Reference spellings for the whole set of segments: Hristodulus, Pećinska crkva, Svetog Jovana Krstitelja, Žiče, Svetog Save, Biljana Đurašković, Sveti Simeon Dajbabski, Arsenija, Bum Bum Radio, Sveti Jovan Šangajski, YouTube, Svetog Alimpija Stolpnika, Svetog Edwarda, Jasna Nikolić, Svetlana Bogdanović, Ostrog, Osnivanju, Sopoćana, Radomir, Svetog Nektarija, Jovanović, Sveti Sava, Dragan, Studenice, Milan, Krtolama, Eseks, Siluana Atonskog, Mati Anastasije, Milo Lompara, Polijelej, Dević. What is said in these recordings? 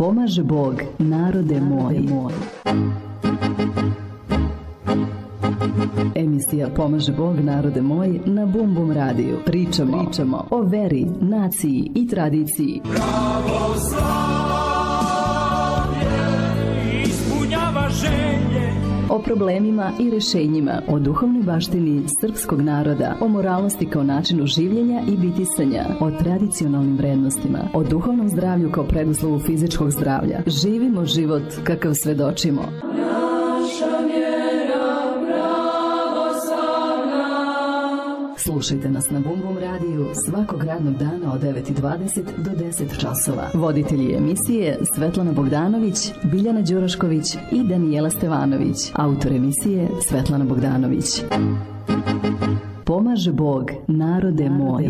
Pomaže Bog, narode moj. Emisija Pomaže Bog, narode moj na Bum Bum Radiju. Pričamo o veri, naciji i tradiciji. Pravoslavlje ispunjava želje. O problemima i rešenjima, o duhovnoj baštini srpskog naroda, o moralnosti kao načinu življenja i bitisanja, o tradicionalnim vrednostima, o duhovnom zdravlju kao preduslovu fizičkog zdravlja. Živimo život kakav svedočimo. Slušajte nas na Bum Bum Radiju svakog radnog dana od 9:20 do 10 časova. Voditelji emisije Svetlana Bogdanović, Biljana Đurašković i Daniela Stevanović. Autor emisije Svetlana Bogdanović. Pomaže Bog, narode moj.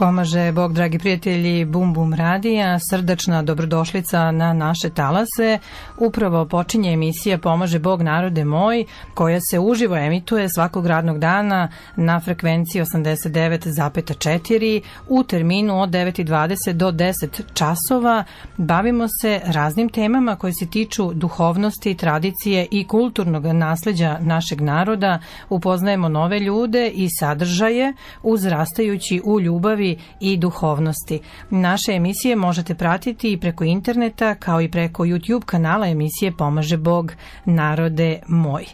Pomaže Bog, dragi prijatelji Bum Bum Radija, srdačna dobrodošlica na naše talase. Upravo počinje emisija Pomaže Bog, narode moj, koja se uživo emituje svakog radnog dana na frekvenciji 89,4 u terminu od 9:20 do 10 časova. Bavimo se raznim temama koje se tiču duhovnosti, tradicije i kulturnog nasleđa našeg naroda. Upoznajemo nove ljude i sadržaje uzrastajući u ljubavi i duhovnosti. Naše emisije možete pratiti i preko interneta kao i preko YouTube kanala emisije Pomaže Bog, narode moj.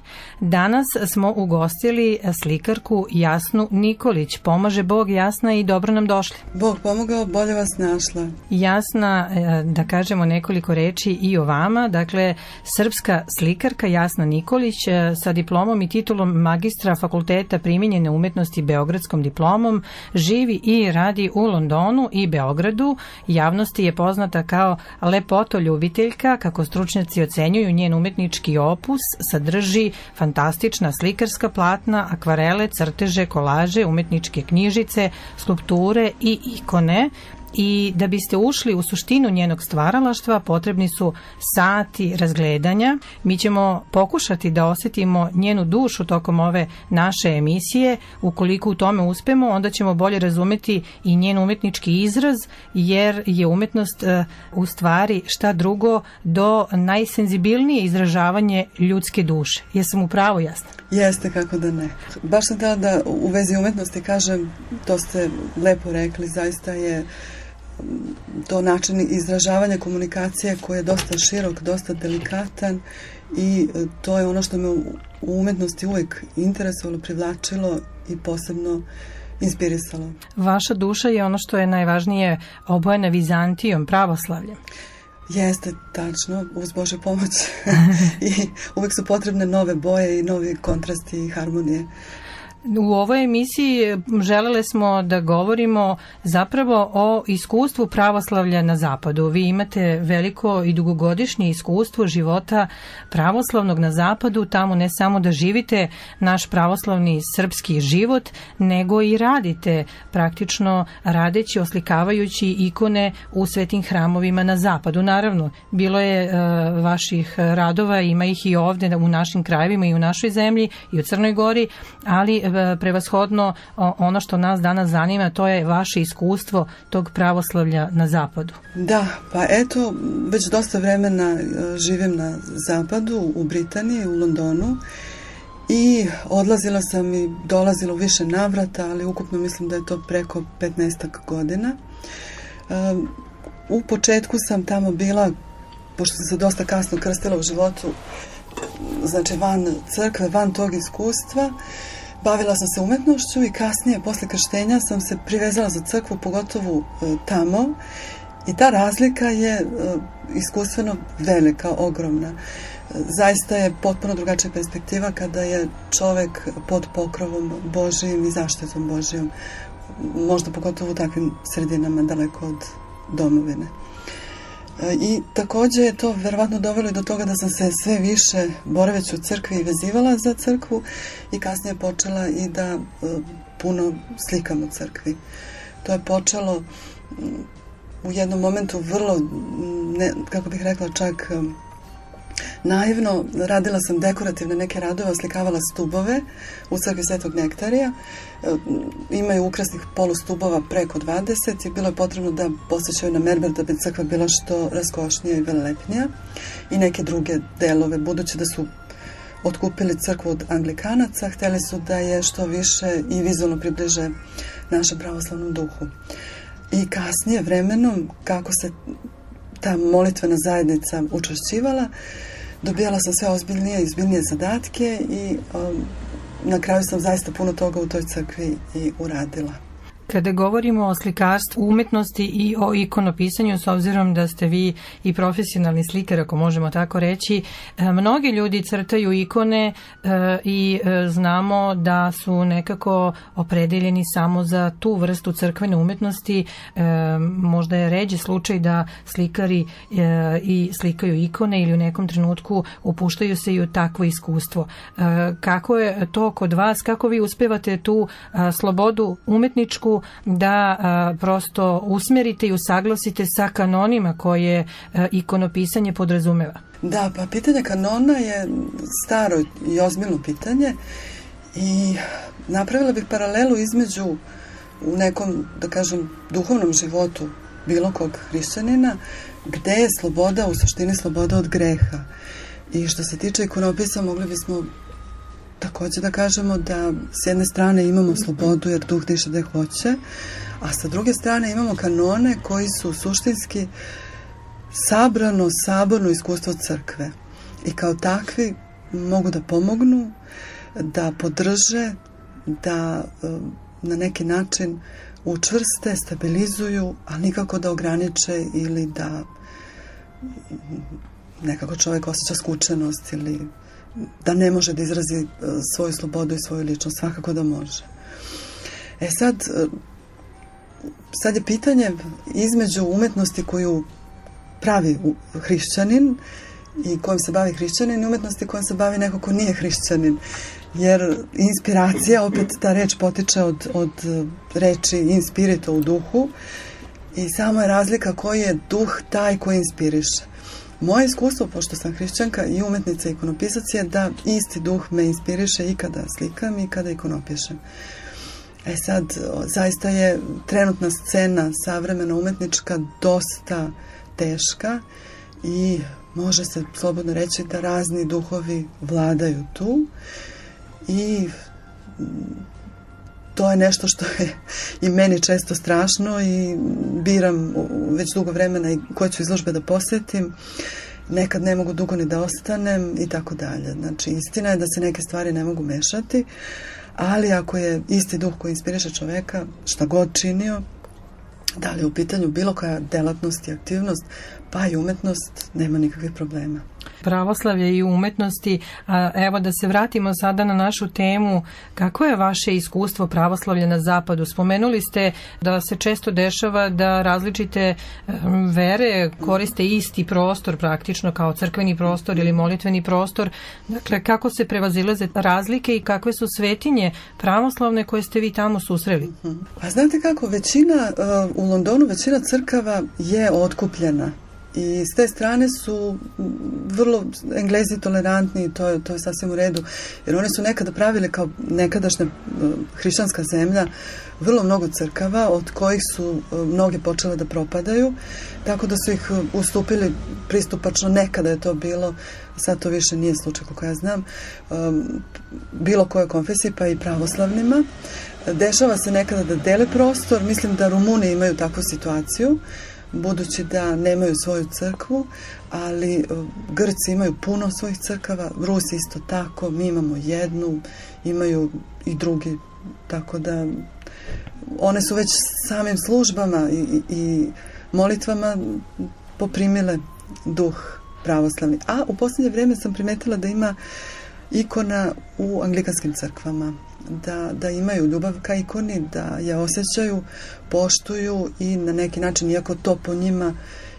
Danas smo ugostili slikarku Jasnu Nikolić. Pomaže Bog, Jasna, i dobro nam došli. Bog pomogao, bolje vas našla. Jasna, da kažemo nekoliko reči i o vama. Dakle, srpska slikarka Jasna Nikolić sa diplomom i titulom magistra Fakulteta primijenjene umetnosti Beogradskom diplomom živi i radi u Londonu i Beogradu. Javnosti je poznata kao lepotoljubiteljka, kako stručnjaci ocenjuju njen umetnički opus, sadrži fantastična slikarska platna, akvarele, crteže, kolaže, umetničke knjižice, skulpture i ikone. I da biste ušli u suštinu njenog stvaralaštva potrebni su sati razgledanja. Mi ćemo pokušati da osjetimo njenu dušu tokom ove naše emisije. Ukoliko u tome uspemo, onda ćemo bolje razumeti i njen umetnički izraz, jer je umetnost u stvari šta drugo do najsenzibilnije izražavanje ljudske duše. Jesam u pravu, Jasna? Jeste, kako da ne. Baš sam htela da u vezi umetnosti kažem, to ste lepo rekli, zaista je to način izražavanja komunikacije koji je dosta širok, dosta delikatan, i to je ono što me u umetnosti uvijek interesovalo, privlačilo i posebno inspirisalo. Vaša duša je ono što je najvažnije obojena Vizantijom, pravoslavljem. Jeste, tačno, uz Božju pomoć. Uvijek su potrebne nove boje i novi kontrasti i harmonije. U ovoj emisiji želele smo da govorimo zapravo o iskustvu pravoslavlja na zapadu. Vi imate veliko i dugogodišnje iskustvo života pravoslavnog na zapadu, tamo ne samo da živite naš pravoslavni srpski život, nego i radite, praktično radeći, oslikavajući ikone u svetim hramovima na zapadu. Naravno, bilo je vaših radova, ima ih i ovde u našim krajevima i u našoj zemlji i u Crnoj Gori, ali prevashodno ono što nas danas zanima, to je vaše iskustvo tog pravoslavlja na zapadu. Da, pa eto, već dosta vremena živim na zapadu, u Britaniji, u Londonu, i odlazila sam i dolazila u više navrata, ali ukupno mislim da je to preko 15 godina. U početku sam tamo bila, pošto sam se dosta kasno krstila u životu, znači van crkve, van tog iskustva. Bavila sam se umetnošću i kasnije, posle krštenja, sam se privezala za crkvu, pogotovo tamo. I ta razlika je iskustveno velika, ogromna. Zaista je potpuno drugačija perspektiva kada je čovek pod pokrovom Božijim i zaštitom Božijom. Možda pogotovo u takvim sredinama, daleko od domovine. I takođe je to verovatno dovelo i do toga da sam se sve više, boraveći u crkvi, vezivala za crkvu, i kasnije počela i da puno slikam u crkvi. To je počelo u jednom momentu vrlo, kako bih rekla, čak naivno radila sam dekorativne neke radove, oslikavala stubove u crkvi Svetog Nektarija. Imaju ukrasnih polustubova preko 20 i bilo je potrebno da posjećaju na mermer da bi crkva bila što raskošnija i velelepnija, i neke druge delove. Budući da su otkupili crkvu od Anglikanaca, hteli su da je što više i vizualno približe našem pravoslavnom duhu. I kasnije vremenom, kako se ta molitvena zajednica učvršćivala, dobijala sam sve ozbiljnije i ozbiljnije zadatke i na kraju sam zaista puno toga u toj crkvi i uradila. Kada govorimo o slikarstvu, umetnosti i o ikonopisanju, s obzirom da ste vi i profesionalni slikar, ako možemo tako reći, mnogi ljudi crtaju ikone i znamo da su nekako opredeljeni samo za tu vrstu crkvene umetnosti. Možda je ređi slučaj da slikari i slikaju ikone ili u nekom trenutku upuštaju se i u takvo iskustvo. Kako je to kod vas? Kako vi uspevate tu slobodu umetničku da prosto usmerite i usaglasite sa kanonima koje ikonopisanje podrazumeva? Da, pa pitanje kanona je staro i ozbiljno pitanje i napravila bih paralelu između u nekom, da kažem, duhovnom životu bilo kog hrišćanina, gde je sloboda, u suštini sloboda od greha. I što se tiče ikonopisa, mogli bismo takođe da kažemo da s jedne strane imamo slobodu jer duh diše gde hoće, a sa druge strane imamo kanone koji su suštinski saborno iskustvo crkve i kao takvi mogu da pomognu, da podrže, da na neki način učvrste, stabilizuju, ali nikako da ograniče ili da nekako čovek osjeća skučenost ili da ne može da izrazi svoju slobodu i svoju ličnost, svakako da može. E sad je pitanje između umetnosti koju pravi hrišćanin i kojom se bavi hrišćanin i umetnosti kojom se bavi neko ko nije hrišćanin. Jer inspiracija, opet ta reč potiče od reči inspirito, u duhu, i samo je razlika koji je duh taj koji inspiriše. Moje iskustvo, pošto sam hrišćanka i umetnica ikonopisac, je da isti duh me inspiriše i kada slikam i kada ikonopišem. E sad, zaista je trenutna scena savremena umetnička dosta teška i može se slobodno reći da razni duhovi vladaju tu, i to je nešto što je i meni često strašno i biram već dugo vremena i koje ću izložbe da posetim. Nekad ne mogu dugo ni da ostanem i tako dalje. Znači, istina je da se neke stvari ne mogu mešati, ali ako je isti duh koji inspiriše čoveka, šta god činio, da li je u pitanju bilo koja delatnost i aktivnost, pa i umetnost, nema nikakvih problema. Pravoslavlje i umetnosti. Evo da se vratimo sada na našu temu. Kako je vaše iskustvo pravoslavlja na zapadu? Spomenuli ste da se često dešava da različite vere koriste isti prostor praktično kao crkveni prostor ili molitveni prostor. Dakle, kako se prevazilaze razlike i kakve su svetinje pravoslavne koje ste vi tamo susreli? Pa znate kako, u Londonu većina crkava je otkupljena. I s te strane su vrlo Englezi tolerantni i to je sasvim u redu. Jer oni su nekada pravili, kao nekadašnja hrišćanska zemlja, vrlo mnogo crkava od kojih su mnoge počele da propadaju. Tako da su ih ustupili pristupačno, nekada je to bilo, sad to više nije slučaj kako ja znam, bilo koje konfesije, pa i pravoslavnima. Dešava se nekada da dele prostor, mislim da Rumuni imaju takvu situaciju, budući da nemaju svoju crkvu, ali Grci imaju puno svojih crkava, Rusi isto tako, mi imamo jednu, imaju i drugi, tako da one su već samim službama i molitvama poprimile duh pravoslavni. A u posljednje vreme sam primetila da ima ikona u anglikanskim crkvama, da imaju ljubav ka ikoni, da je osjećaju, poštuju i na neki način, iako to po njima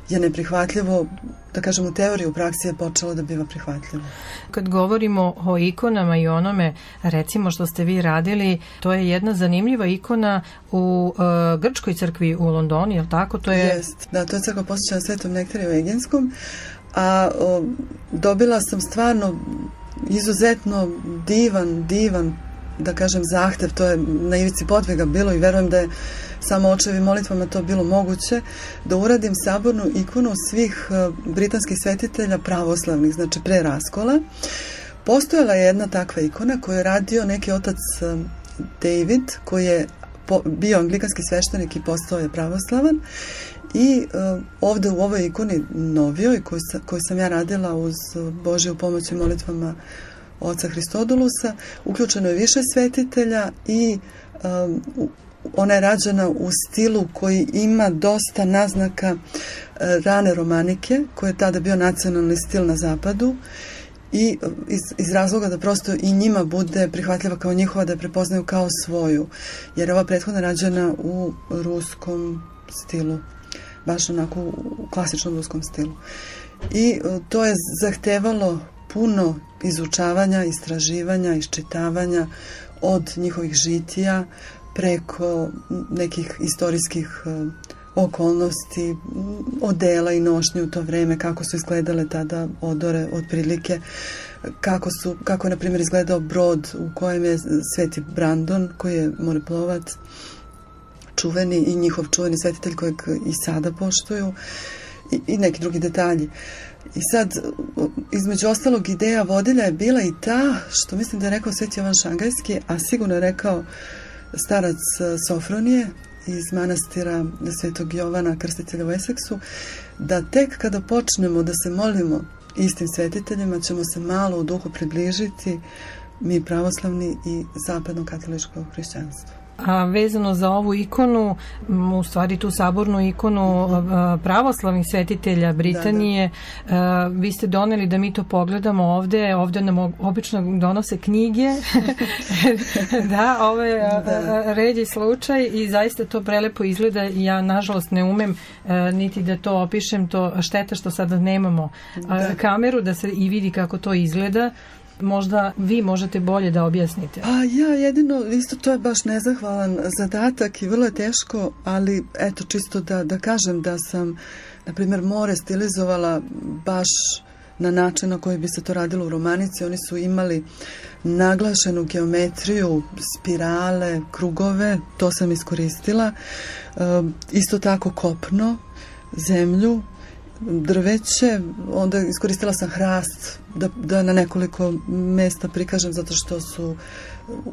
je neprihvatljivo, da kažem, u teoriji, u praksi je počelo da biva prihvatljivo. Kad govorimo o ikonama i onome, recimo, što ste vi radili, to je jedna zanimljiva ikona u grčkoj crkvi u Londonu, je li tako? Jest, da, to je crkva posvećena Svetom Nektariju Egejskom, a dobila sam stvarno izuzetno divan, da kažem, zahtev. To je na ivici podvega bilo i verujem da je samo očevim molitvama to bilo moguće, da uradim sabornu ikonu svih britanskih svetitelja pravoslavnih, znači pre raskola. Postojala je jedna takva ikona koju je radio neki otac David, koji je bio anglikanski sveštenik i postao je pravoslavan, i ovde u ovoj ikoni novijoj koju sam ja radila uz Božju pomoć i molitvama oca Hristodulusa, uključeno je više svetitelja i ona je rađena u stilu koji ima dosta naznaka rane romanike, koji je tada bio nacionalni stil na zapadu, i iz razloga da prosto i njima bude prihvatljiva kao njihova, da je prepoznaju kao svoju, jer ova prethodna rađena u ruskom stilu, baš onako u klasičnom ruskom stilu. I to je zahtevalo puno izučavanja, istraživanja, iščitavanja od njihovih žitija preko nekih istorijskih okolnosti, odela i nošnje u to vreme, kako su izgledale tada odore otprilike, kako je na primjer izgledao brod u kojem je sveti Brandon, koji je moreplovac čuveni i njihov čuveni svetitelj kojeg i sada poštuju, i neki drugi detalji. I sad, između ostalog, ideja vodilja je bila i ta, što mislim da je rekao sveti Jovan Šangajski, a sigurno je rekao starac Sofronije iz manastira Svetog Jovana Krstitelja u Eseksu, da tek kada počnemo da se molimo istim svetiteljima, ćemo se malo u duhu približiti mi pravoslavni i zapadno-katoličko hrišćanstvo. A vezano za ovu ikonu, u stvari tu sabornu ikonu pravoslavnih svetitelja Britanije, vi ste doneli da mi to pogledamo ovde. Ovde nam obično donose knjige. Da, ovo je ređi slučaj i zaista to prelepo izgleda. Ja nažalost ne umem niti da to opišem, to šteta što sada nemamo kameru da se i vidi kako to izgleda. Možda vi možete bolje da objasnite. Pa ja jedino, isto to je baš nezahvalan zadatak i vrlo je teško, ali eto čisto da kažem da sam, na primjer, more stilizovala baš na način na koji bi se to radilo u romanici. Oni su imali naglašenu geometriju, spirale, krugove, to sam iskoristila. Isto tako kopno, zemlju, drveće, onda iskoristila sam hrast da na nekoliko mesta prikažem, zato što su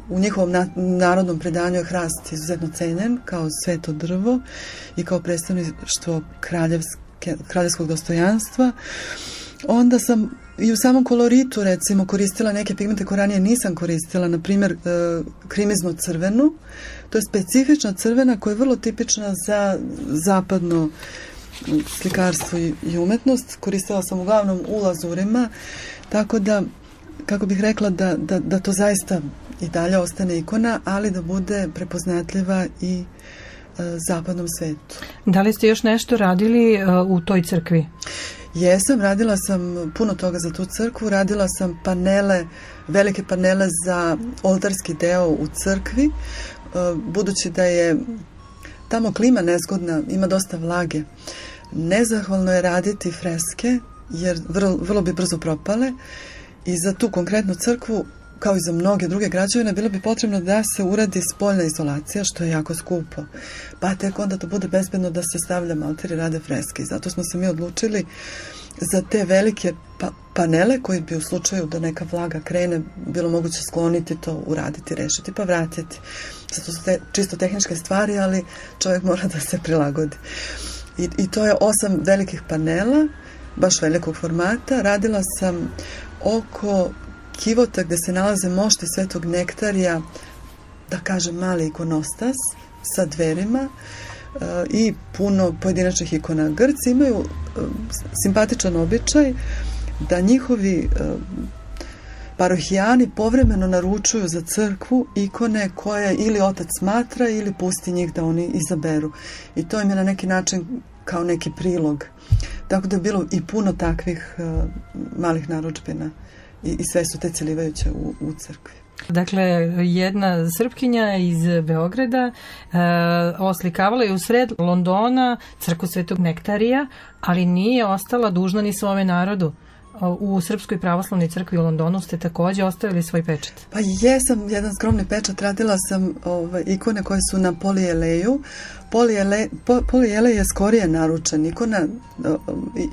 u njihovom narodnom predanju je hrast izuzetno cenjen kao sveto drvo i kao predstavništvo kraljevskog dostojanstva. Onda sam i u samom koloritu, recimo, koristila neke pigmente koje ranije nisam koristila, na primjer krimizno crvenu. To je specifična crvena koja je vrlo tipična za zapadno slikarstvo i umetnost. Koristila sam uglavnom u lazurima, tako da, kako bih rekla, da to zaista i dalje ostane ikona, ali da bude prepoznatljiva i zapadnom svetu. Da li ste još nešto radili u toj crkvi? Jesam, radila sam puno toga za tu crkvu. Radila sam panele, velike panele za oltarski deo u crkvi, budući da je tamo klima nezgodna, ima dosta vlage. Nezahvalno je raditi freske, jer vrlo bi brzo propale, i za tu konkretnu crkvu, kao i za mnoge druge građevine, bilo bi potrebno da se uradi spoljna izolacija, što je jako skupo. Pa tek onda to bude bezbedno da se stavlja malter i rade freske. Zato smo se mi odlučili za te velike panele koji bi u slučaju da neka vlaga krene bilo moguće skloniti to, uraditi, rešiti pa vratiti. Zato su te čisto tehničke stvari, ali čovjek mora da se prilagodi. I to je 8 velikih panela, baš velikog formata. Radila sam oko kivota gde se nalaze mošte Svetog Nektarija, da kažem mali ikonostas sa dverima, i puno pojedinačnih ikona. Grci imaju simpatičan običaj da njihovi parohijani povremeno naručuju za crkvu ikone koje ili otac smatra ili pusti njih da oni izaberu. I to im je na neki način kao neki prilog. Tako da je bilo i puno takvih malih narudžbina i sve su te celivajuće u crkvi. Dakle, jedna Srpkinja iz Beograda oslikavala je u sred Londona crkvu Svetog Nektarija, ali nije ostala dužna ni svome narodu. U Srpskoj pravoslavnoj crkvi u Londonu ste takođe ostavili svoj pečat. Pa jesam, jedan skromni pečat. Radila sam ikone koje su na Polijeleju. Polijelej je skorije naručen ikona.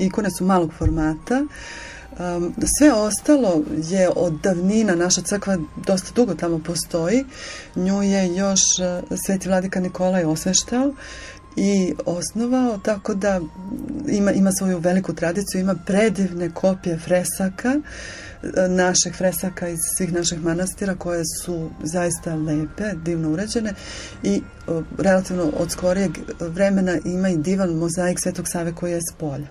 Ikone su malog formata. Sve ostalo je od davnina, naša crkva dosta dugo tamo postoji. Nju je još sveti vladika Nikolaj osveštao i osnovao, tako da ima svoju veliku tradiciju, ima predivne kopije fresaka, naših fresaka iz svih naših manastira, koje su zaista lepe, divno uređene, i relativno od skorijeg vremena ima i divan mozaik Svetog Save koji je s polja.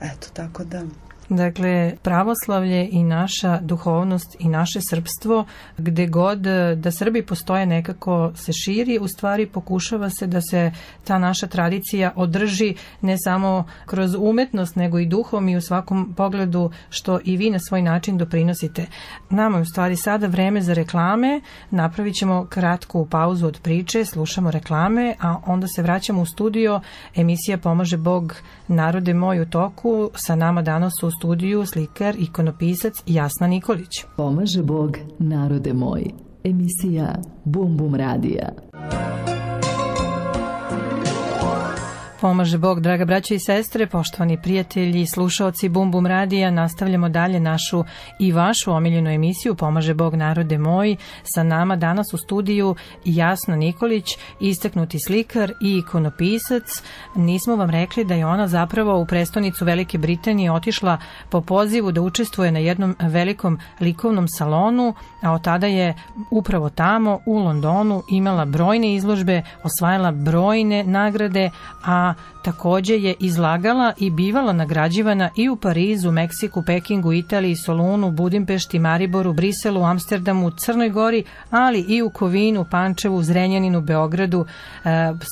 Eto, tako da... Dakle, pravoslavlje i naša duhovnost i naše srpstvo, gde god da Srbi postoje, nekako se širi, u stvari pokušava se da se ta naša tradicija održi ne samo kroz umetnost, nego i duhom i u svakom pogledu, što i vi na svoj način doprinosite. Nama je u stvari sada vreme za reklame, napravit ćemo kratku pauzu od priče, slušamo reklame, a onda se vraćamo u studio. Emisija Pomaže Bog, narode moj u toku, sa nama danas u studiju slikar, ikonopisac Jasna Nikolić. Pomaže Bog, narode moj. Emisija Bum Bum Radija. Pomaže Bog, draga braća i sestre, poštovani prijatelji, slušaoci Bum Bum Radija, nastavljamo dalje našu i vašu omiljenu emisiju Pomaže Bog, narode moj. Sa nama danas u studiju Jasna Nikolić, istaknuti slikar i ikonopisac. Nismo vam rekli da je ona zapravo u prestonicu Velike Britanije otišla po pozivu da učestvuje na jednom velikom likovnom salonu, a od tada je upravo tamo u Londonu imala brojne izložbe, osvajala brojne nagrade, a takođe je izlagala i bivala nagrađivana i u Parizu, Meksiku, Pekingu, Italiji, Solunu, Budimpešti, Mariboru, Briselu, Amsterdamu, Crnoj Gori, ali i u Kovinu, Pančevu, Zrenjaninu, Beogradu,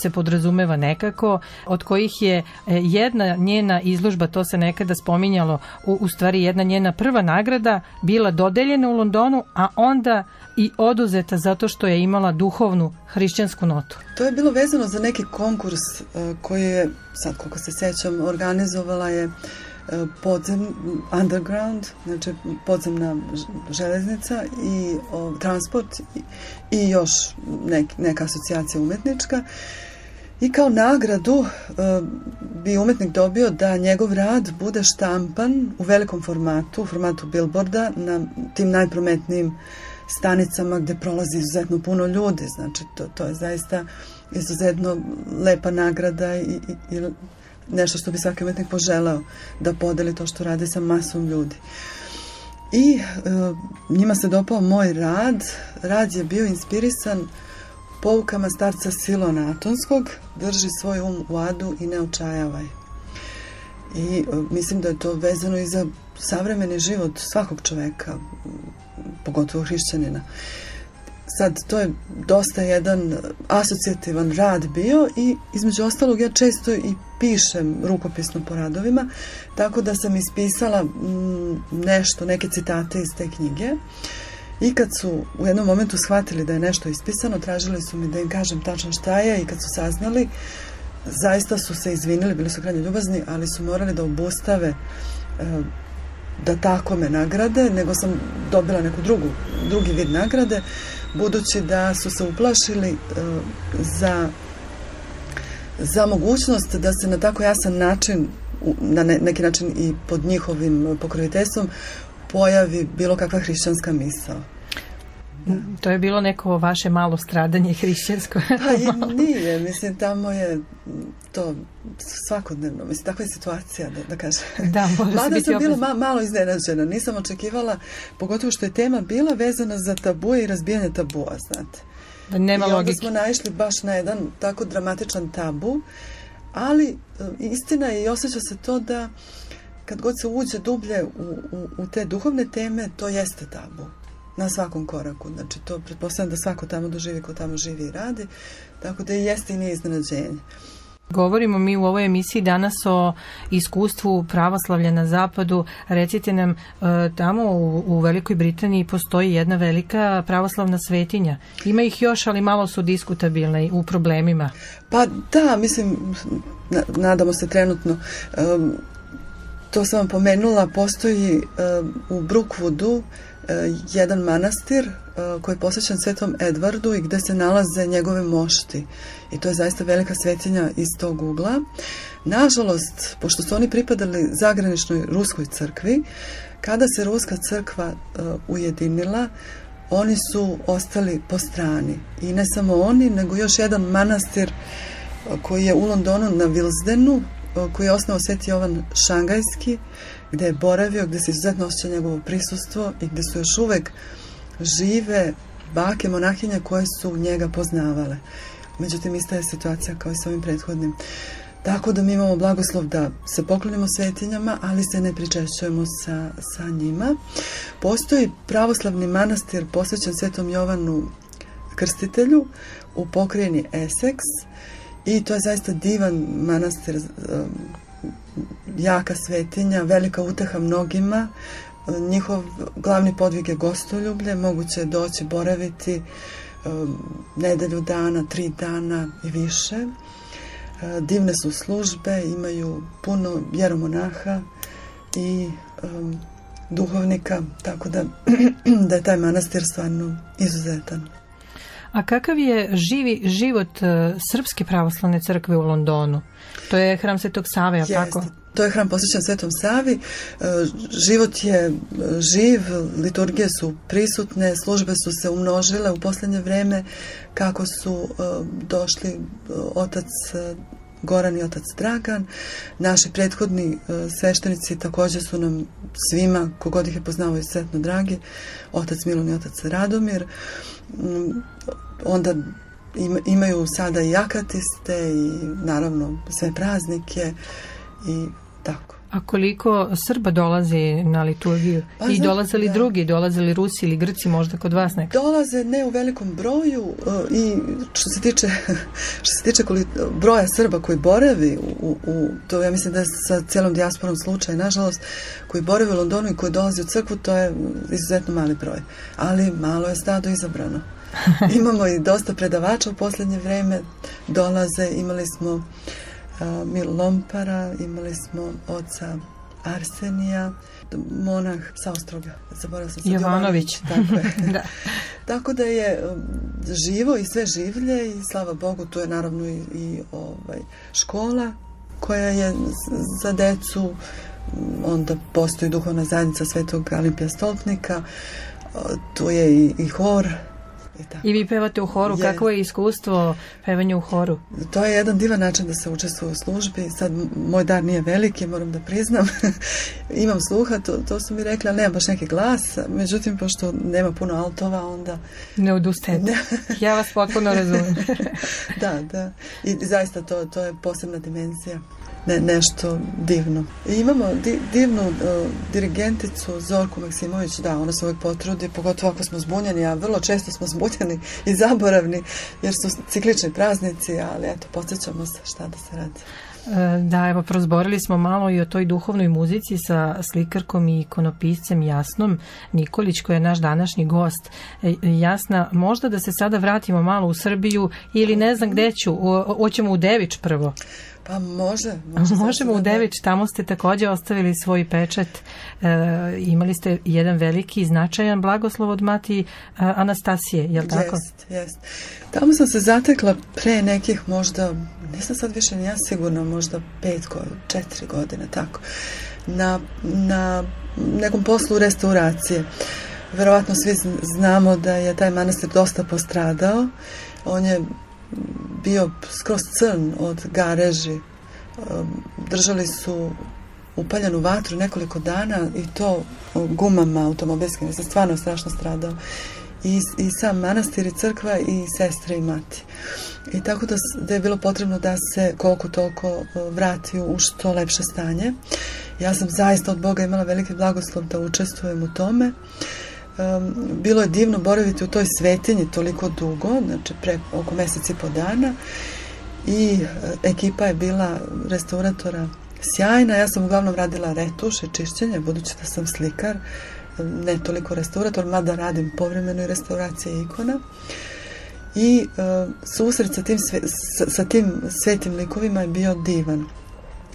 se podrazumeva nekako, od kojih je jedna njena izložba, to se nekada spominjalo, u stvari jedna njena prva nagrada bila dodeljena u Londonu, a onda i oduzeta zato što je imala duhovnu hrišćansku notu. To je bilo vezano za neki konkurs koji je, sad koliko se sećam, organizovala je underground, znači podzemna železnica i transport i još neka asocijacija umetnička. I kao nagradu bi umetnik dobio da njegov rad bude štampan u velikom formatu, u formatu billboarda, na tim najprometnijim stanicama gde prolazi izuzetno puno ljudi. Znači, to je zaista izuzetno lepa nagrada i nešto što bi svaki umetnik poželao, da podeli to što radi sa masom ljudi. I njima se dopao moj rad. Rad je bio inspirisan poukama starca Siluana Atonskog, drži svoj um u adu i ne očajavaj. I mislim da je to vezano i za savremeni život svakog čoveka, pogotovo hrišćanina. Sad, to je dosta jedan asociativan rad bio i između ostalog ja često i pišem rukopisno po radovima, tako da sam ispisala neke citate iz te knjige. I kad su u jednom momentu shvatili da je nešto ispisano, tražili su mi da im kažem tačno šta je, i kad su saznali, zaista su se izvinili, bili su krajnje ljubazni, ali su morali da obustave, da tako me nagrade, nego sam dobila neku drugi vid nagrade, budući da su se uplašili za mogućnost da se na tako jasan način, na neki način i pod njihovim pokroviteljstvom, pojavi bilo kakva hrišćanska misao. To je bilo neko vaše malo stradanje hrišćansko. Pa i nije, mislim, tamo je to svakodnevno, mislim, takva je situacija, da kažem. Mada sam bila malo iznenađena, nisam očekivala, pogotovo što je tema bila vezana za tabuje i razbijanje tabua, znate. Nema logike. I onda smo naišli baš na jedan tako dramatičan tabu, ali istina je i osjeća se to da kad god se uđe dublje u te duhovne teme, to jeste tabu. Na svakom koraku, znači to pretpostavljam da svako tamo doživi ko tamo živi i radi, tako da jeste i nije iznenađenje. Govorimo mi u ovoj emisiji danas o iskustvu pravoslavlja na zapadu. Recite nam, tamo u Velikoj Britaniji postoji jedna velika pravoslavna svetinja. Ima ih još, ali malo su diskutabilne u problemima. Pa da, mislim, nadamo se trenutno. To sam vam pomenula, postoji u Brookwoodu jedan manastir koji je posvećen Svetom Edwardu i gde se nalaze njegove mošti. I to je zaista velika svetinja iz tog ugla. Nažalost, pošto su oni pripadali zagraničnoj ruskoj crkvi, kada se ruska crkva ujedinila, oni su ostali po strani. I ne samo oni, nego još jedan manastir koji je u Londonu na Wilsdenu, koji je osnovao Sveti Jovan Šangajski, gde je boravio, gde se izuzetno osjeća njegovo prisustvo i gde su još uvek žive bake monahinje koje su njega poznavale. Međutim, ista je situacija kao i sa ovim prethodnim. Tako da mi imamo blagoslov da se poklonimo svetinjama, ali se ne pričešćujemo sa njima. Postoji pravoslavni manastir posvećen Svetom Jovanu Krstitelju u pokrajini Eseks i to je zaista divan manastir, jaka svetinja, velika uteha mnogima. Njihov glavni podvig je gostoljublje, moguće je doći boraviti nedelju dana, 3 dana i više. Divne su službe, imaju puno jeromonaha i duhovnika, tako da je taj manastir stvarno izuzetan. A kakav je živi život Srpske pravoslavne crkve u Londonu? To je hram Svetog Save, je li tako? To je hram posvećen Svetom Savi. Život je živ, liturgije su prisutne, službe su se umnožile u poslednje vreme kako su došli otac Goran i otac Dragan. Naši prethodni sveštenici također su nam svima, kogod ih je poznao, izuzetno dragi, otac Milan i otac Radomir. Onda imaju sada i akatiste i naravno sve praznike i tako. A koliko Srba dolazi na liturgiju? I dolaze li drugi? Dolaze li Rusi ili Grci možda kod vas nekako? Dolaze ne u velikom broju i što se tiče broja Srba koji boravi, to ja mislim da je sa cijelom dijasporom slučaj, nažalost, koji boravi u Londonu i koji dolazi u crkvu, to je izuzetno mali broj. Ali malo je stado izabrano. Imamo i dosta predavača u poslednje vreme, dolaze, imali smo Milo Lompara, imali smo oca Arsenija, monah sa Ostroga, zaboravila sam se, Jovanović. Tako da je živo i sve življe i slava Bogu, tu je naravno i škola koja je za decu, onda postoji duhovna zajednica Svetog Alimpija Stolpnika, tu je i hor. I vi pevate u horu, kako je iskustvo pevanja u horu? To je jedan divan način da se učestvuje u službi. Sad moj dar nije veliki, moram da priznam, imam sluha, to su mi rekli, ali nemam baš neki glas, međutim pošto nema puno altova, onda ne odustajete. Ja vas potpuno razumijem. Da, i zaista to je posebna dimenzija, nešto divno. Imamo divnu dirigenticu Zorku Maksimović, da, ona se uvijek potrudi, pogotovo ako smo zbunjeni, a vrlo često smo zbunjeni i zaboravni jer su ciklični praznici, ali eto, podsjećamo se šta da se radi. Da, evo, prozborili smo malo i o toj duhovnoj muzici sa slikarkom i ikonopiscem Jasnom Nikolić, koja je naš današnji gost. Jasna, možda da se sada vratimo malo u Srbiju ili ne znam gde ću, hoćemo u Dević prvo. Pa možemo u Dević, tamo ste također ostavili svoj pečat, imali ste jedan veliki i značajan blagoslov od Mati Anastasije, je li tako? Jest. Tamo sam se zatekla pre nekih možda, nisam sad više ni ja sigurno, možda 4 godine, tako, na nekom poslu restauracije. Verovatno svi znamo da je taj manastir dosta postradao, on je bio skroz crn od gareži, držali su upaljenu vatru nekoliko dana i to gumama automobilskim, jer se stvarno strašno stradao i sam manastir i crkva i sestre i mati, i tako da je bilo potrebno da se koliko toliko vrati u što lepše stanje. Ja sam zaista od Boga imala veliki blagoslov da učestvujem u tome. Bilo je divno boraviti u toj svetinji toliko dugo, znači oko 1,5 dana, i ekipa je bila restauratora sjajna. Ja sam uglavnom radila retuš i čišćenje, budući da sam slikar, ne toliko restaurator, mada radim povremeno i restauracije ikona. I susret sa tim svetim likovima je bio divan.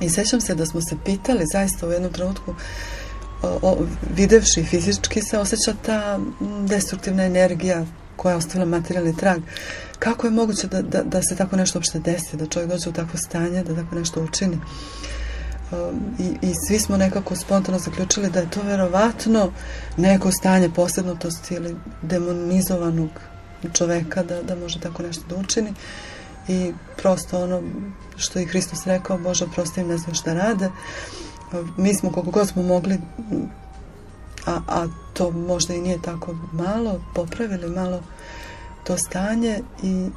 I sećam se da smo se pitali zaista u jednom trenutku, videvši fizički se osjeća ta destruktivna energija koja je ostavila materijalni trag. Kako je moguće da se tako nešto uopšte desi, da čovjek dođe u takvo stanje, da tako nešto učini? I svi smo nekako spontano zaključili da je to verovatno neko stanje posebnosti ili demonizovanog čoveka da može tako nešto da učini. I prosto ono što je Hristos rekao, Bože, prosto im ne znam šta rade. Mi smo koliko god smo mogli, a to možda i nije tako malo, popravili malo to stanje i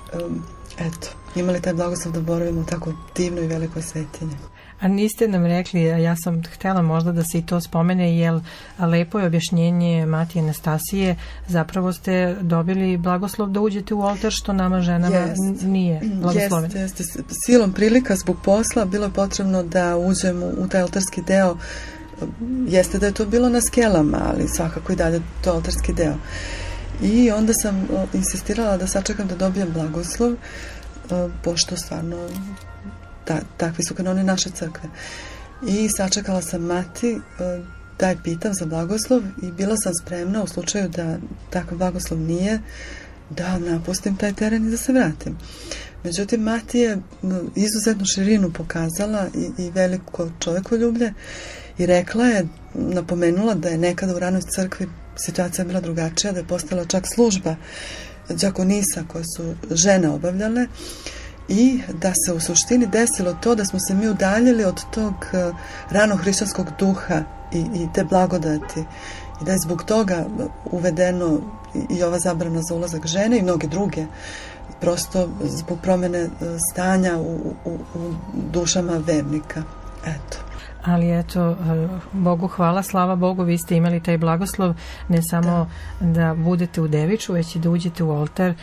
eto, imali taj blagoslov da boravimo u tako divnoj i velikoj svetinji. A niste nam rekli, ja sam htjela možda da se i to spomene, jer lepo je objašnjenje Mati Anastasije, zapravo ste dobili blagoslov da uđete u oltar, što nama ženama nije blagosloveno. Jeste, silom prilika zbog posla bilo je potrebno da uđemo u taj oltarski deo. Jeste da je to bilo na skelama, ali svakako i dalje to oltarski deo. I onda sam insistirala da sačekam da dobijem blagoslov, pošto stvarno takvi su kanoni naše crkve. I sačekala sam Mati da je pitam za blagoslov i bila sam spremna u slučaju da takav blagoslov nije, da napustim taj teren i da se vratim. Međutim, Mati je izuzetnu širinu pokazala i veliko čovekoljublje i rekla je, napomenula da je nekada u ranoj crkvi situacija bila drugačija, da je postala čak služba đakonisa koje su žene obavljale i da se u suštini desilo to da smo se mi udaljili od tog ranohrišćanskog duha i te blagodati i da je zbog toga uvedeno i ova zabrana za ulazak žene i mnoge druge, prosto zbog promene stanja u dušama vernika. Eto. Ali eto, Bogu hvala, slava Bogu, vi ste imali taj blagoslov ne samo da budete u Deviću, već i da uđete u oltar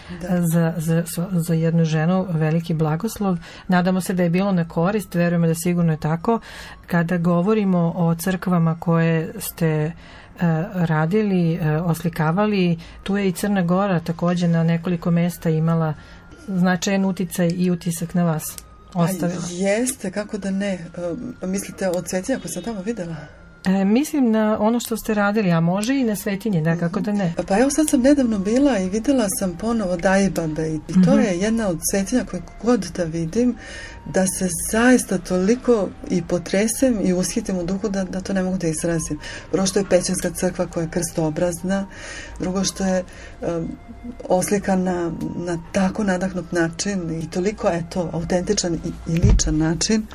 za jednu ženu, veliki blagoslov. Nadamo se da je bilo na korist, verujemo da sigurno je tako. Kada govorimo o crkvama koje ste radili, oslikavali, tu je i Crna Gora također na nekoliko mesta imala značajan uticaj i utisak na vas. Jeste, kako da ne. Mislite od svetinja koje sam tamo videla? Mislim na ono što ste radili, a može i na svetinje, da, kako da ne. Pa evo sad sam nedavno bila i videla sam ponovo Dajbabe i to je jedna od svetinja koje god da vidim, da se zaista toliko i potresem i ushitim u duhu da to ne mogu da izrazim. Prvo što je Pećinska crkva koja je krstobrazna, drugo što je oslikana na tako nadahnut način i toliko, eto, autentičan i ličan način.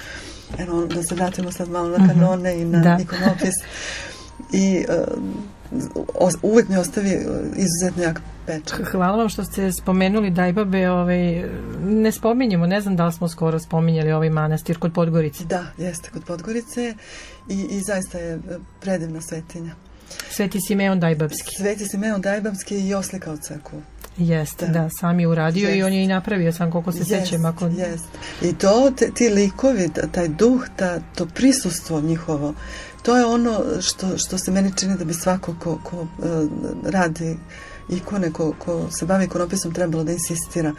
Eno, da se vratimo sad malo na kanone i na ikonopis. I uvijek mi ostavi izuzetno jak pečak. Hvala vam što ste spomenuli Dajbabe. Ne spominjemo, ne znam da li smo skoro spominjali ovaj manastir kod Podgorice. Da, jeste kod Podgorice i zaista je predivna svetinja. Sveti Simeon Dajbabski. Sveti Simeon Dajbabski i oslikao crkvu. Jeste, da, sam je uradio i on je i napravio sam, koliko se sećam. I to, ti likovi, taj duh, to prisustvo njihovo, to je ono što se meni čini da bi svako ko radi ikone, ko se bavi ikonopisom, trebalo da insistira.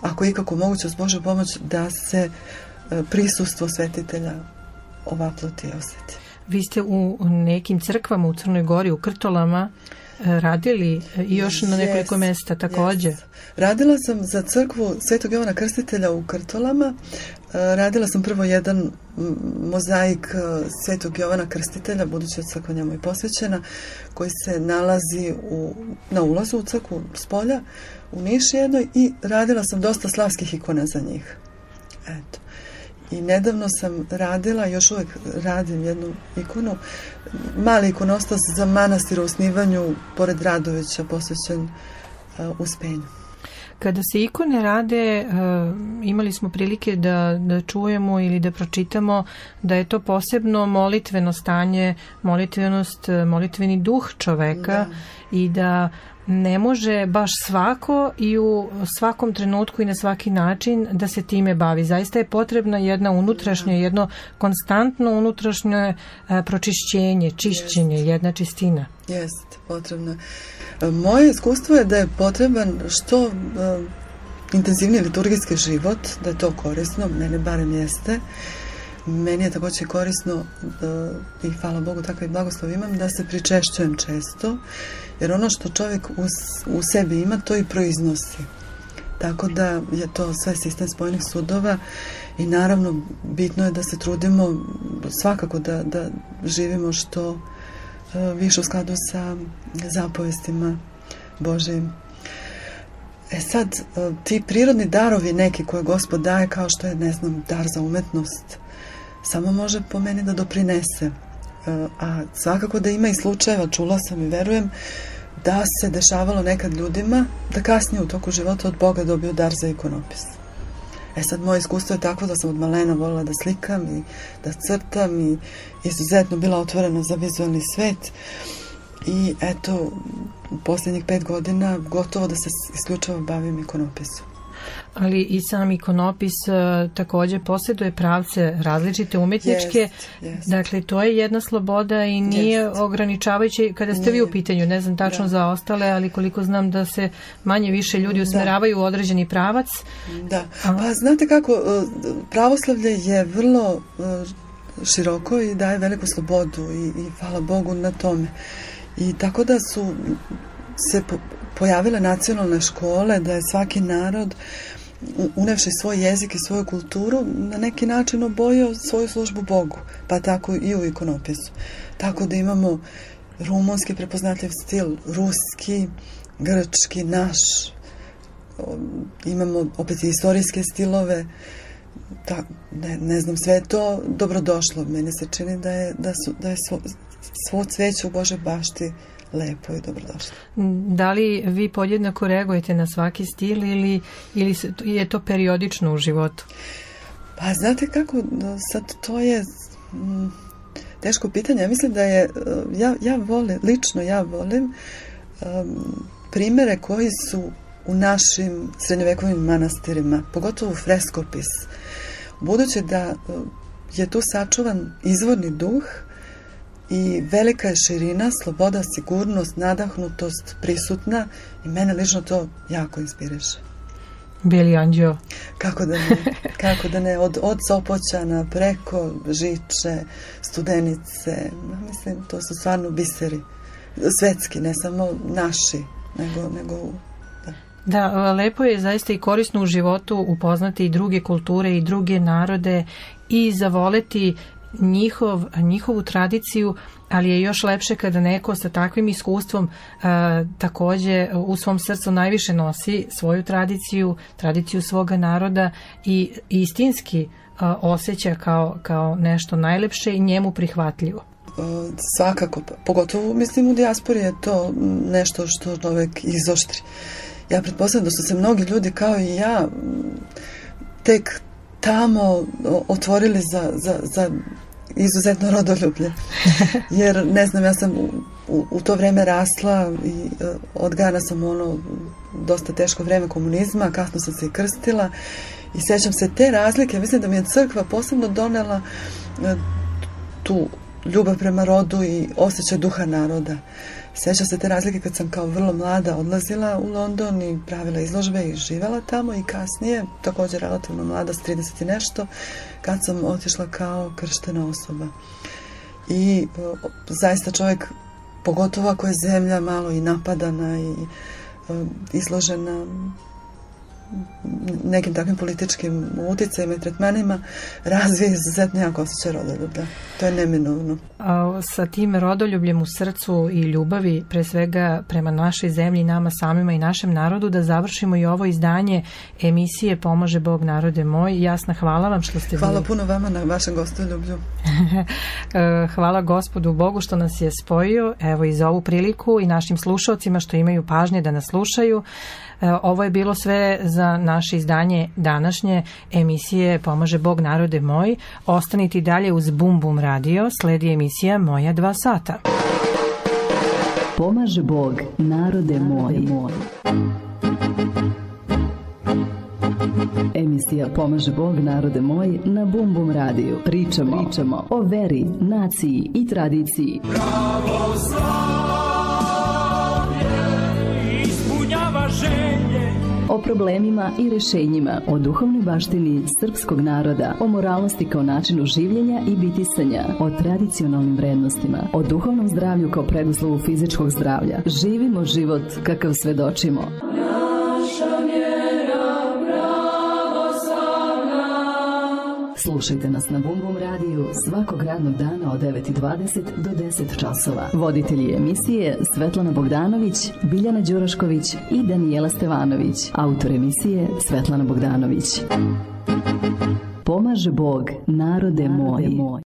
Ako ikako moguće, uz Božju pomoć, da se prisustvo svetitelja ovaploti i osjeti. Vi ste u nekim crkvama u Crnoj Gori, u Krtolama, radili i još na nekoliko mesta također. Radila sam za crkvu Svetog Jovana Krstitelja u Krtolama. Radila sam prvo jedan mozaik Svetog Jovana Krstitelja, budući od crkva njemu i posvećena, koji se nalazi na ulazu u crkvu s polja, u Niš jednoj, i radila sam dosta slavskih ikona za njih. Eto. I nedavno sam radila, još uvijek radim jednu ikonu, mali ikonostas za manastir u Osnivanju, pored Radovića, posvećen Uspenju. Kada se ikone rade, imali smo prilike da čujemo ili da pročitamo da je to posebno molitveno stanje, molitveni duh čoveka i da ne može baš svako i u svakom trenutku i na svaki način da se time bavi. Zaista je potrebna jedna unutrašnja, jedno konstantno unutrašnje pročišćenje, čišćenje, jedna čistina. Jeste, potrebno. Moje iskustvo je da je potreban što intenzivniji liturgijski život, da je to korisno, mene barem jeste. Meni je također korisno i hvala Bogu takve blagoslove imam da se pričešćujem često, jer ono što čovjek u sebi ima to i proiznosi. Tako da je to sve sistem spojenih sudova i naravno bitno je da se trudimo svakako da živimo što više u skladu sa zapovestima Božijim. E sad, ti prirodni darovi neki koje Gospod daje, kao što je, ne znam, dar za umetnost, samo može po meni da doprinese, a svakako da ima i slučajeva, čula sam i verujem, da se dešavalo nekad ljudima da kasnije u toku života od Boga dobiju dar za ikonopis. E sad, moje iskustvo je takvo da sam od malena volila da slikam i da crtam i izuzetno bila otvorena za vizualni svet i eto, posljednjih 5 godina gotovo da se isključivo bavim ikonopisom. Ali i sam ikonopis također posjeduje pravce različite umetničke, dakle to je jedna sloboda i nije ograničavajući kada ste vi u pitanju, ne znam tačno za ostale, ali koliko znam da se manje više ljudi usmeravaju u određeni pravac. Da, pa znate kako, pravoslavlje je vrlo široko i daje veliku slobodu i hvala Bogu na tome, i tako da su se pojavile nacionalne škole, da je svaki narod, unevši svoj jezik i svoju kulturu, na neki način obojio svoju službu Bogu, pa tako i u ikonopisu. Tako da imamo rumunski prepoznatljiv stil, ruski, grčki, naš, imamo opet istorijske stilove, ne znam, sve je to dobrodošlo. Meni se čini da je svo cveće u Božoj bašti lepo i dobrodošlo. Da li vi podjednako reagujete na svaki stil ili je to periodično u životu? Pa znate kako, sad to je teško pitanje. Ja mislim da je, ja volim primere koji su u našim srednjovekovnim manastirima, pogotovo freskopis. Budući da je tu sačuvan izvorni duh, i velika je širina, sloboda, sigurnost, nadahnutost prisutna i mene lično to jako inspiriše. Bijeli anđeo. Kako da ne, od Sopoćana preko Žiče, Studenice, mislim to su stvarno biseri, svetski, ne samo naši, nego... Da, lepo je zaista i korisno u životu upoznati i druge kulture i druge narode i zavoleti njihovu tradiciju, ali je još lepše kada neko sa takvim iskustvom također u svom srcu najviše nosi svoju tradiciju, tradiciju svoga naroda i istinski osjeća kao nešto najlepše i njemu prihvatljivo. Svakako, pogotovo mislim u dijaspori je to nešto što čovjek izoštri. Ja pretpostavljam da su se mnogi ljudi kao i ja tek tamo otvorili za izuzetno rodoljublje, jer ne znam, ja sam u to vreme rasla i odgajana sam ono dosta teško vreme komunizma, kasno sam se i krstila i sjećam se te razlike, mislim da mi je crkva posebno donela tu ljubav prema rodu i osjećaj duha naroda. Sjećam se te razlike kad sam kao vrlo mlada odlazila u London i pravila izložbe i živjela tamo, i kasnije, također relativno mlada, s 30 i nešto, kad sam otišla kao krštena osoba. I zaista čovjek, pogotovo ako je zemlja malo i napadana i izložena nekim takvim političkim uticajima i tretmanima, razvije izuzetno jako osjećaj rodoljublja. To je neminovno. A sa tim rodoljubljem u srcu i ljubavi, pre svega prema našoj zemlji, nama samima i našem narodu, da završimo i ovo izdanje emisije Pomaže Bog narode moj. Jasna, hvala vam što ste bili. Hvala puno vama na vašem gostoljublju. Hvala Gospodu Bogu što nas je spojio, evo i za ovu priliku, i našim slušalcima što imaju pažnje da nas slušaju. Ovo je bilo sve za naše izdanje današnje emisije Pomaže Bog narode moj. Ostanite i dalje uz Bum Bum Radio, sledi emisija Moja 2 sata. Pomaže Bog, narode moj. Emisija Pomaže Bog, narode moj na Bum Bum Radiju. Pričamo o veri, naciji i tradiciji. Pravoslavlje ispunjava želje. O problemima i rešenjima, o duhovnoj baštini srpskog naroda, o moralnosti kao načinu življenja i bitisanja, o tradicionalnim vrednostima, o duhovnom zdravlju kao preduslovu fizičkog zdravlja. Živimo život kakav svedočimo. Slušajte nas na Bum Bum Radiju svakog radnog dana od 9:20 do 10 časova. Voditelji emisije Svetlana Bogdanović, Biljana Đurašković i Daniela Stevanović. Autor emisije Svetlana Bogdanović. Pomaže Bog, narode moj.